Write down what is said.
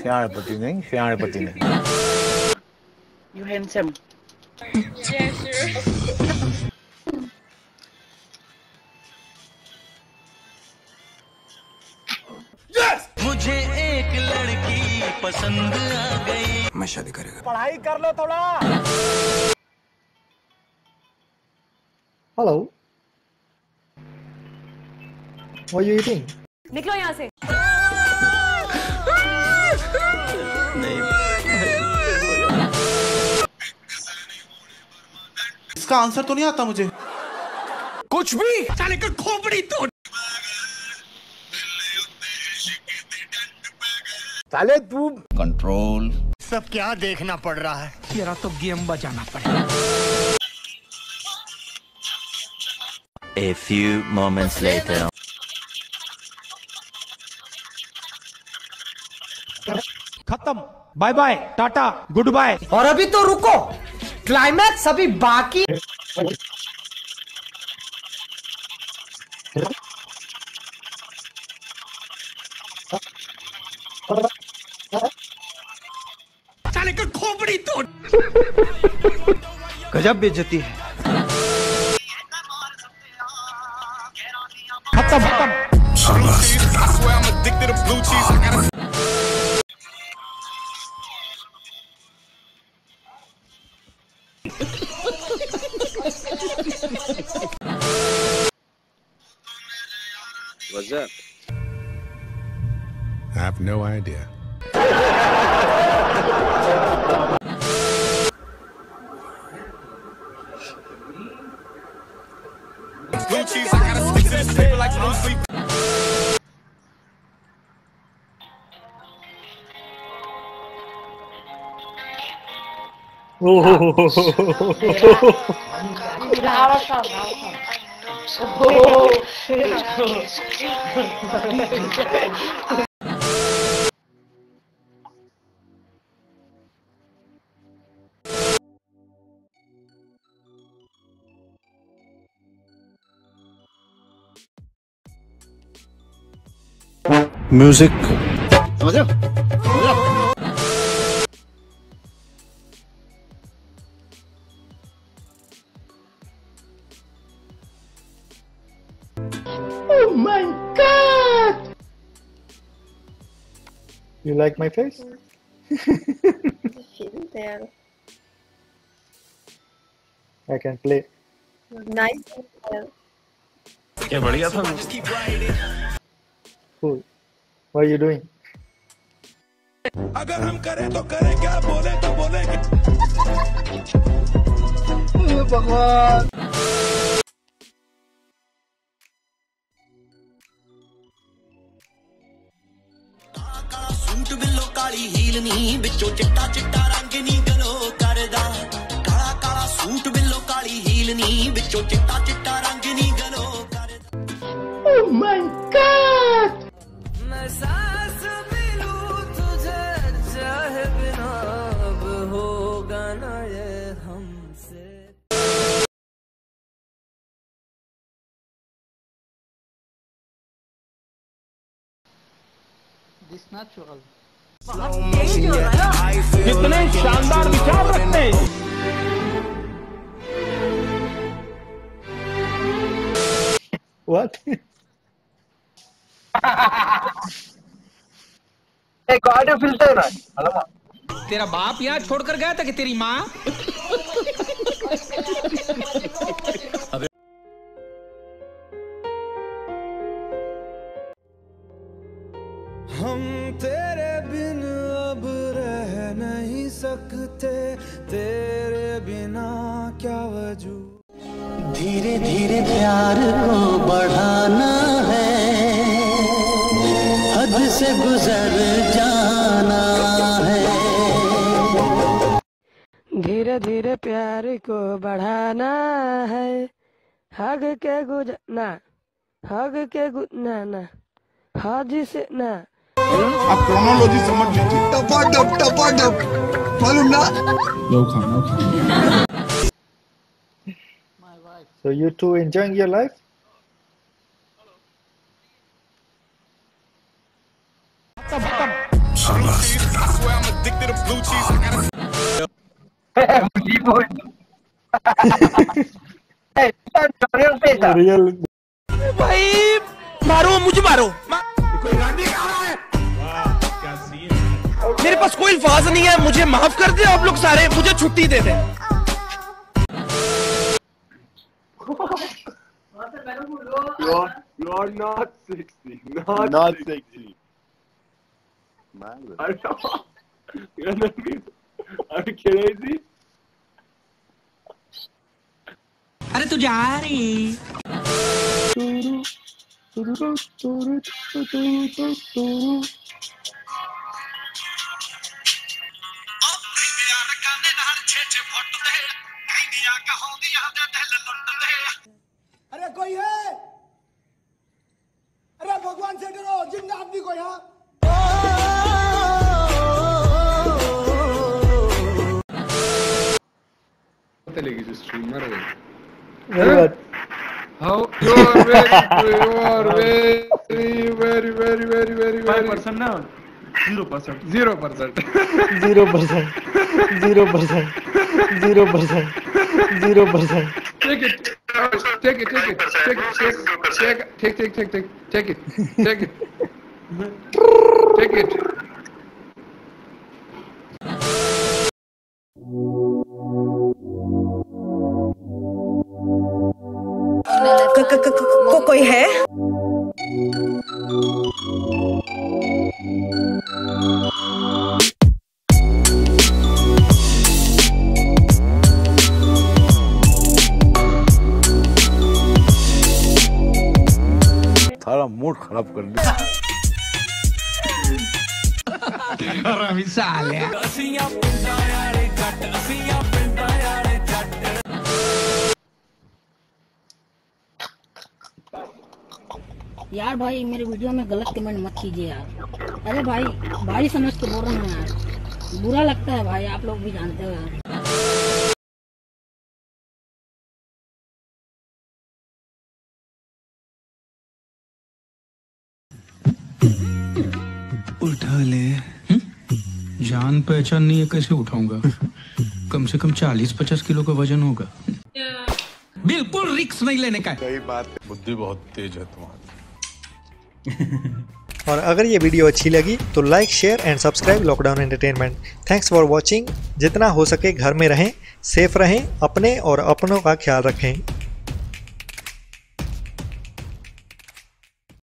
श्याणपति नहीं, श्याणपति नहीं। You handsome. Yeah, sure. मुझे एक लड़की पसंद आ गई, मैं शादी करेगा। पढ़ाई कर लो थोड़ा। Hello, what are you eating? निकलो यहाँ से। इसका आंसर तो नहीं आता मुझे, कुछ भी साले का खोपड़ी तोड़। साले तू कंट्रोल सब क्या देखना पड़ रहा है, तेरा तो गेम बजाना पड़ेगा। A few moments later. खत्म, bye bye, tata, good bye. और अभी तो रुको, क्लाइमैक्स अभी बाकी। साले का खोपड़ी तोड़। गजब बेइज्जती है। खत्म खत्म। What's that? I have no idea. Blue cheese, I gotta stick to this paper like blue sleep. Oh. Music समझ लो। Oh my God! You like my face? I can play. Nice. क्या बढ़िया था। Cool. What are you doing? अगर हम करें तो करें, क्या बोले तो बोले। भगवान। सूट बिलो काली हील नी बिचो चिट्टा चिट्टा रंग नी गलो करदा। काला काला सूट बिलो काली हील नी बिचो चिट्टा चिट्टा रंग नी गलो करदा। Oh my God! सांस मिलूं तुझे चाहे बिना, अब होगा ना ये हमसे। दिस नेचुरल बहुत तेज हो रहा है। कितने शानदार विचार रखते हैं। What? एक ऑडियो फिल्टर है। हेलो, तेरा बाप यहाँ छोड़कर गया था कि तेरी माँ? हम तेरे बिन अब रह नहीं सकते, तेरे बिना क्या वजूद। धीरे धीरे प्यार को बढ़ाना है, हद से गुजर जाना है। धीरे धीरे प्यार को बढ़ाना है, हग के गुजर ना, हग के गुजरना ना, हद से ना। अब क्रोनोलॉजी समझ लीजिए। टपा डप मालूम ना। लो खाना। So you two enjoying your life? भाई मारो मुझे मारो, मेरे पास कोई अल्फाज नहीं है, मुझे माफ कर दे आप लोग सारे, मुझे छुट्टी दे दे। You're not sexy. Not sexy. Man, are you crazy? अरे तू जा रही। अरे कोई है? अरे भगवान से डरो, जिंदा आदमी को यहाँ। चलेगी जो स्ट्रीमर है। How you are very very 5% ना 0% 0%. Take it. कोई है? मूड खराब कर यार भाई मेरे वीडियो में गलत कमेंट मत कीजिए यार। अरे भाई भाई समझ के बोल रहा हूँ यार, बुरा लगता है भाई, आप लोग भी जानते हो यार। उठा ले जान पहचान नहीं है, कैसे उठाऊंगा? कम से कम 40-50 किलो का वजन होगा। बिल्कुल रिस्क नहीं लेने का। सही बात है, बुद्धि बहुत तेज है तुम्हारी। और अगर ये वीडियो अच्छी लगी तो like share and subscribe lockdown entertainment. Thanks for watching. जितना हो सके घर में रहें, सेफ रहें, अपने और अपनों का ख्याल रखें।